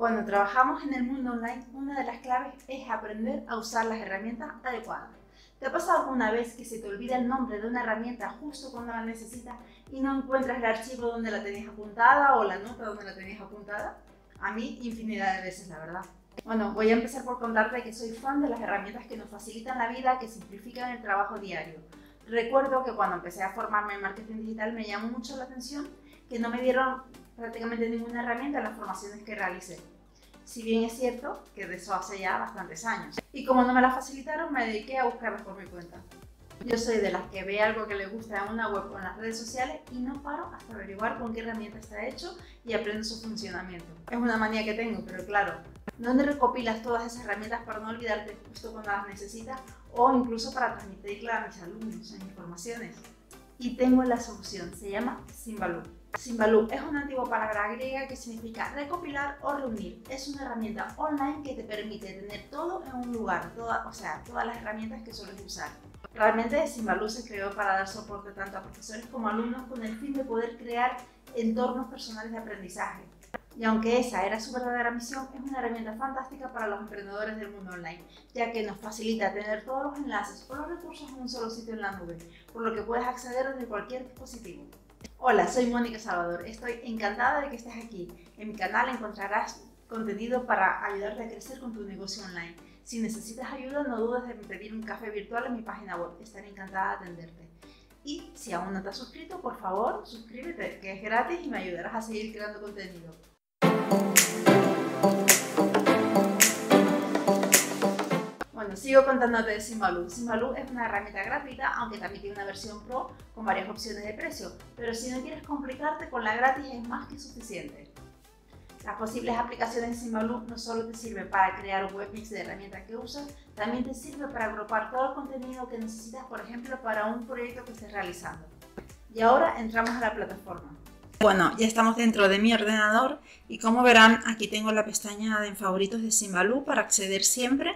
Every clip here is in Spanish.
Cuando trabajamos en el mundo online, una de las claves es aprender a usar las herramientas adecuadas. ¿Te ha pasado alguna vez que se te olvida el nombre de una herramienta justo cuando la necesitas y no encuentras el archivo donde la tenías apuntada o la nota donde la tenías apuntada? A mí, infinidad de veces, la verdad. Bueno, voy a empezar por contarte que soy fan de las herramientas que nos facilitan la vida, que simplifican el trabajo diario. Recuerdo que cuando empecé a formarme en marketing digital me llamó mucho la atención que no me dieron prácticamente ninguna herramienta en las formaciones que realicé. Si bien es cierto que de eso hace ya bastantes años. Y como no me las facilitaron, me dediqué a buscarlas por mi cuenta. Yo soy de las que ve algo que le gusta en una web o en las redes sociales y no paro hasta averiguar con qué herramienta está hecho y aprendo su funcionamiento. Es una manía que tengo, pero claro, ¿dónde recopilas todas esas herramientas para no olvidarte justo cuando las necesitas o incluso para transmitirlas a mis alumnos en mis formaciones? Y tengo la solución, se llama Symbaloo. Symbaloo es una antigua palabra griega que significa recopilar o reunir. Es una herramienta online que te permite tener todo en un lugar, todas las herramientas que sueles usar. Realmente Symbaloo se creó para dar soporte tanto a profesores como a alumnos con el fin de poder crear entornos personales de aprendizaje. Y aunque esa era su verdadera misión, es una herramienta fantástica para los emprendedores del mundo online, ya que nos facilita tener todos los enlaces o los recursos en un solo sitio en la nube, por lo que puedes acceder desde cualquier dispositivo. Hola, soy Mónica Salvador. Estoy encantada de que estés aquí. En mi canal encontrarás contenido para ayudarte a crecer con tu negocio online. Si necesitas ayuda, no dudes en pedir un café virtual en mi página web. Estaré encantada de atenderte. Y si aún no te has suscrito, por favor, suscríbete, que es gratis y me ayudarás a seguir creando contenido. Bueno, sigo contándote de Symbaloo. Symbaloo es una herramienta gratuita, aunque también tiene una versión Pro con varias opciones de precio, pero si no quieres complicarte, con la gratis es más que suficiente. Las posibles aplicaciones de Symbaloo no solo te sirven para crear webmix de herramientas que usas, también te sirve para agrupar todo el contenido que necesitas, por ejemplo, para un proyecto que estés realizando. Y ahora entramos a la plataforma. Bueno, ya estamos dentro de mi ordenador y como verán, aquí tengo la pestaña de favoritos de Symbaloo para acceder siempre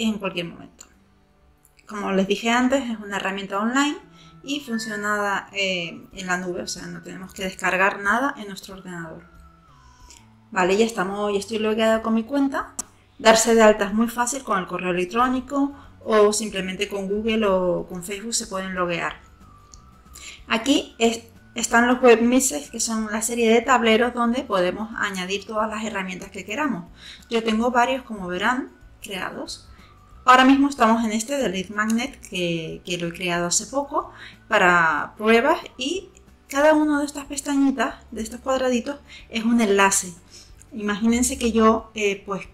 en cualquier momento. Como les dije antes, es una herramienta online y funciona en la nube, no tenemos que descargar nada en nuestro ordenador. Vale, ya estoy logueada con mi cuenta. Darse de alta es muy fácil con el correo electrónico o simplemente con Google o con Facebook se pueden loguear. Aquí están los webmixes, que son una serie de tableros donde podemos añadir todas las herramientas que queramos. Yo tengo varios, como verán, creados. Ahora mismo estamos en este de Lead Magnet que lo he creado hace poco para pruebas y cada uno de estas pestañitas, de estos cuadraditos, es un enlace. Imagínense que yo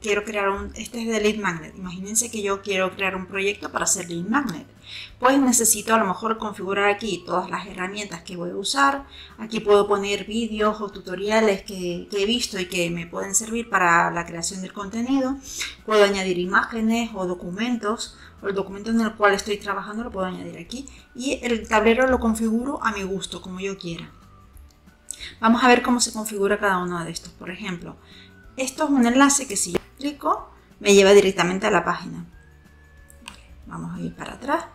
quiero crear este es de Lead Magnet. Imagínense que yo quiero crear un proyecto para hacer Lead Magnet. Pues necesito a lo mejor configurar aquí todas las herramientas que voy a usar. Aquí puedo poner vídeos o tutoriales que he visto y que me pueden servir para la creación del contenido. Puedo añadir imágenes o documentos. El documento en el cual estoy trabajando lo puedo añadir aquí. Y el tablero lo configuro a mi gusto, como yo quiera. Vamos a ver cómo se configura cada uno de estos. Por ejemplo, esto es un enlace que si yo clico me lleva directamente a la página. Vamos a ir para atrás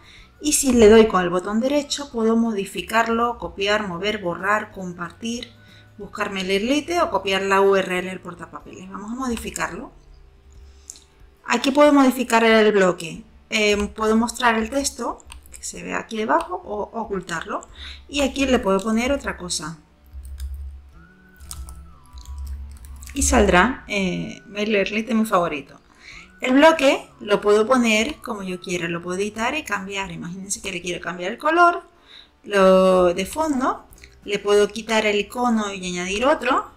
y si le doy con el botón derecho puedo modificarlo, copiar, mover, borrar, compartir, buscar MailerLite o copiar la URL del portapapeles. Vamos a modificarlo. Aquí puedo modificar el bloque, puedo mostrar el texto que se ve aquí debajo o ocultarlo y aquí le puedo poner otra cosa. Y saldrá MailerLite, mi favorito. El bloque lo puedo poner como yo quiera, lo puedo editar y cambiar. Imagínense que le quiero cambiar el color de fondo, le puedo quitar el icono y añadir otro.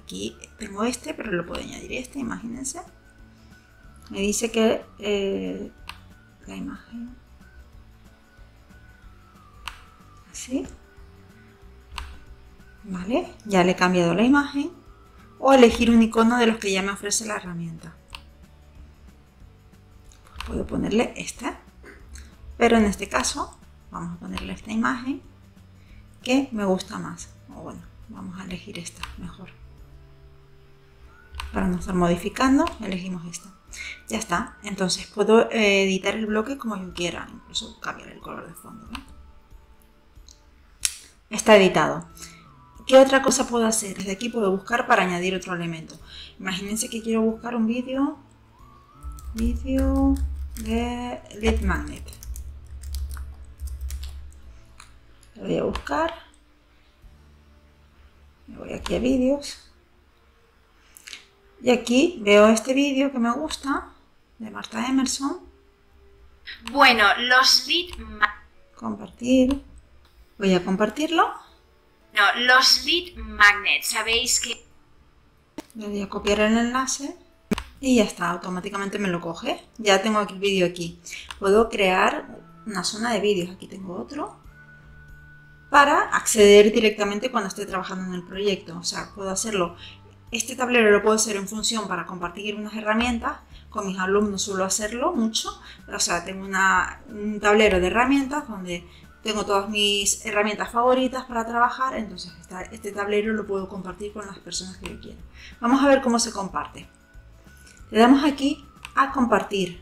Aquí tengo este, pero lo puedo añadir este, imagínense. Me dice que la imagen... Así. Vale, ya le he cambiado la imagen. O elegir un icono de los que ya me ofrece la herramienta. Pues puedo ponerle este, pero en este caso vamos a ponerle esta imagen que me gusta más. O bueno, vamos a elegir esta mejor. Para no estar modificando, elegimos esta. Ya está, entonces puedo editar el bloque como yo quiera, incluso cambiar el color de fondo, ¿no? Está editado. ¿Qué otra cosa puedo hacer? Desde aquí puedo buscar para añadir otro elemento. Imagínense que quiero buscar un vídeo de lead magnet. Lo voy a buscar. Me voy aquí a vídeos. Y aquí veo este vídeo que me gusta, de Marta Emerson. Bueno, los lead magnet. Compartir. Voy a compartirlo. No, los lead magnets, ¿sabéis que? Le voy a copiar el enlace y ya está, automáticamente me lo coge. Ya tengo aquí el vídeo aquí. Puedo crear una zona de vídeos, aquí tengo otro, para acceder directamente cuando esté trabajando en el proyecto. O sea, puedo hacerlo, este tablero lo puedo hacer en función para compartir unas herramientas. Con mis alumnos suelo hacerlo mucho, o sea, tengo un tablero de herramientas donde tengo todas mis herramientas favoritas para trabajar, entonces este tablero lo puedo compartir con las personas que yo quiera. Vamos a ver cómo se comparte. Le damos aquí a compartir.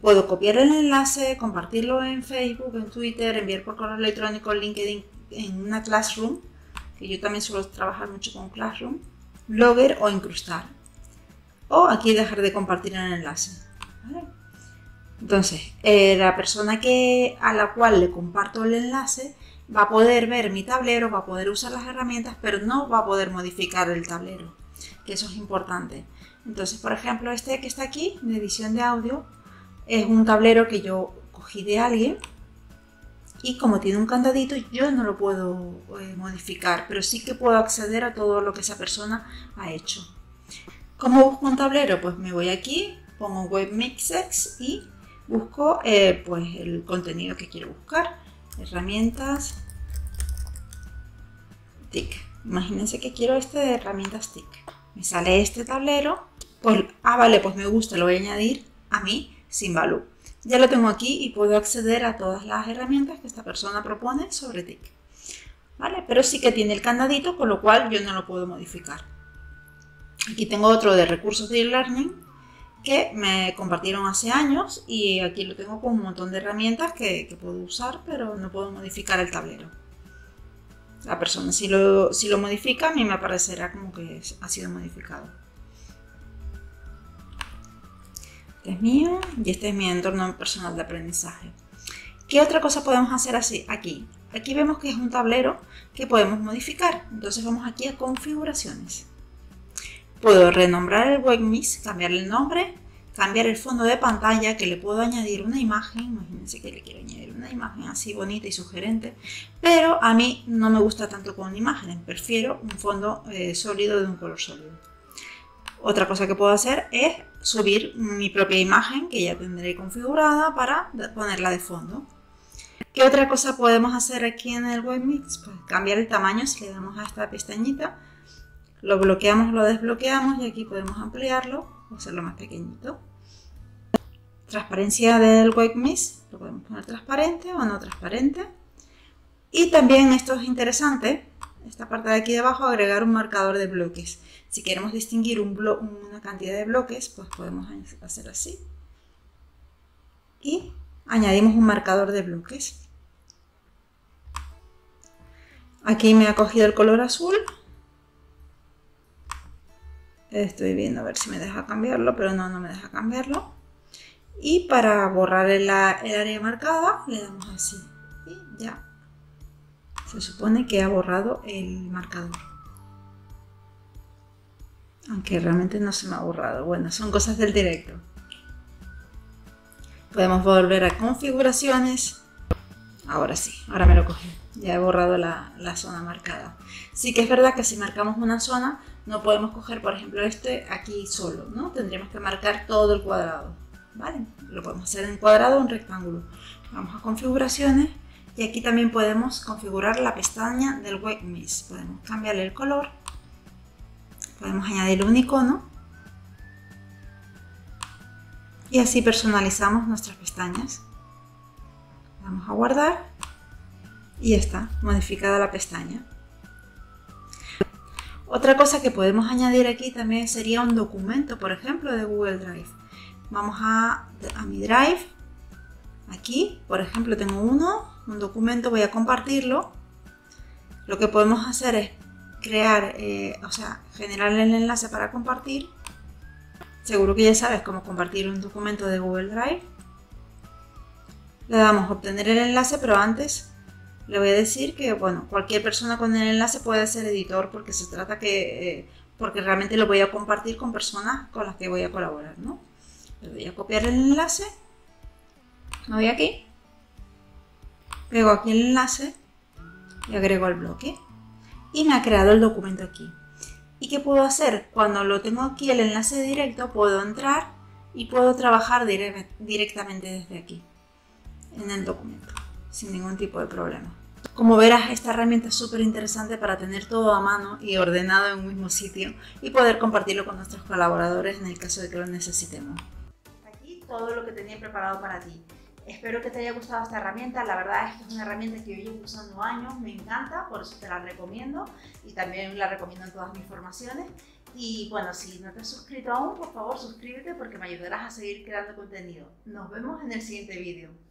Puedo copiar el enlace, compartirlo en Facebook, en Twitter, enviar por correo electrónico, LinkedIn, en una Classroom, que yo también suelo trabajar mucho con Classroom, Blogger o incrustar. O aquí dejar de compartir el enlace. ¿Vale? Entonces, la persona a la cual le comparto el enlace va a poder ver mi tablero, va a poder usar las herramientas, pero no va a poder modificar el tablero, que eso es importante. Entonces, por ejemplo, este que está aquí, de edición de audio, es un tablero que yo cogí de alguien y como tiene un candadito, yo no lo puedo modificar, pero sí que puedo acceder a todo lo que esa persona ha hecho. ¿Cómo busco un tablero? Pues me voy aquí, pongo WebMixes y busco pues el contenido que quiero buscar, herramientas TIC. Imagínense que quiero este de herramientas TIC. Me sale este tablero, pues, pues me gusta, lo voy a añadir a mi Symbaloo. Ya lo tengo aquí y puedo acceder a todas las herramientas que esta persona propone sobre TIC. ¿Vale? Pero sí que tiene el candadito, con lo cual yo no lo puedo modificar. Aquí tengo otro de recursos de e-learning, que me compartieron hace años y aquí lo tengo con un montón de herramientas que puedo usar, pero no puedo modificar el tablero. La persona si lo modifica, a mí me aparecerá como que ha sido modificado. Este es mío y este es mi entorno personal de aprendizaje. ¿Qué otra cosa podemos hacer así aquí? Aquí vemos que es un tablero que podemos modificar, entonces vamos aquí a configuraciones. Puedo renombrar el WebMix, cambiar el nombre, cambiar el fondo de pantalla, que le puedo añadir una imagen. Imagínense que le quiero añadir una imagen así bonita y sugerente, pero a mí no me gusta tanto con imágenes, prefiero un fondo sólido, de un color sólido. Otra cosa que puedo hacer es subir mi propia imagen, que ya tendré configurada para ponerla de fondo. ¿Qué otra cosa podemos hacer aquí en el WebMix? Pues cambiar el tamaño si le damos a esta pestañita. Lo bloqueamos, lo desbloqueamos y aquí podemos ampliarlo o hacerlo más pequeñito. Transparencia del WebMix, lo podemos poner transparente o no transparente. Y también esto es interesante, esta parte de aquí de abajo, agregar un marcador de bloques. Si queremos distinguir una cantidad de bloques, pues podemos hacer así. Y añadimos un marcador de bloques. Aquí me ha cogido el color azul. Estoy viendo a ver si me deja cambiarlo, pero no me deja cambiarlo. Y para borrar el área marcada, le damos así. Y ya. Se supone que ha borrado el marcador. Aunque realmente no se me ha borrado. Bueno, son cosas del directo. Podemos volver a configuraciones. Ahora sí, ahora me lo cogí. Ya he borrado la zona marcada. Sí que es verdad que si marcamos una zona, no podemos coger, por ejemplo, este aquí solo, ¿no? Tendríamos que marcar todo el cuadrado, ¿vale? Lo podemos hacer en cuadrado o en rectángulo. Vamos a configuraciones y aquí también podemos configurar la pestaña del WebMix. Podemos cambiarle el color, podemos añadirle un icono y así personalizamos nuestras pestañas. Vamos a guardar y ya está, modificada la pestaña. Otra cosa que podemos añadir aquí también sería un documento, por ejemplo, de Google Drive. Vamos a mi Drive. Aquí, por ejemplo, tengo un documento, voy a compartirlo. Lo que podemos hacer es crear, generar el enlace para compartir. Seguro que ya sabes cómo compartir un documento de Google Drive. Le damos obtener el enlace, pero antes le voy a decir que, bueno, cualquier persona con el enlace puede ser editor, porque se trata que, porque realmente lo voy a compartir con personas con las que voy a colaborar, ¿no? Le voy a copiar el enlace, me voy aquí, pego aquí el enlace y agrego al bloque. Y me ha creado el documento aquí. ¿Y qué puedo hacer? Cuando lo tengo aquí, el enlace directo, puedo entrar y puedo trabajar directamente desde aquí, en el documento, sin ningún tipo de problema. Como verás, esta herramienta es súper interesante para tener todo a mano y ordenado en un mismo sitio y poder compartirlo con nuestros colaboradores en el caso de que lo necesitemos. Aquí todo lo que tenía preparado para ti. Espero que te haya gustado esta herramienta. La verdad es que es una herramienta que yo llevo usando años, me encanta, por eso te la recomiendo y también la recomiendo en todas mis formaciones. Y bueno, si no te has suscrito aún, por favor suscríbete porque me ayudarás a seguir creando contenido. Nos vemos en el siguiente vídeo.